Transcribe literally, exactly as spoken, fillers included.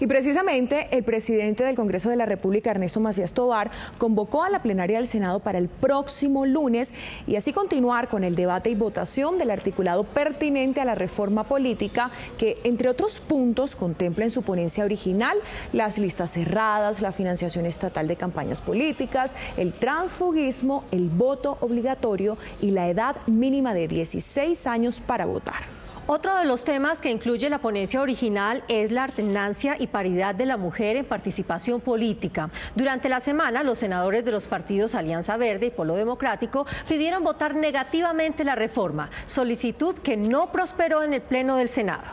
Y precisamente el presidente del Congreso de la República, Ernesto Macías Tobar, convocó a la plenaria del Senado para el próximo lunes y así continuar con el debate y votación del articulado pertinente a la reforma política que, entre otros puntos, contempla en su ponencia original las listas cerradas, la financiación estatal de campañas políticas, el transfugismo, el voto obligatorio y la edad mínima de dieciséis años para votar. Otro de los temas que incluye la ponencia original es la alternancia y paridad de la mujer en participación política. Durante la semana, los senadores de los partidos Alianza Verde y Polo Democrático pidieron votar negativamente la reforma, solicitud que no prosperó en el Pleno del Senado.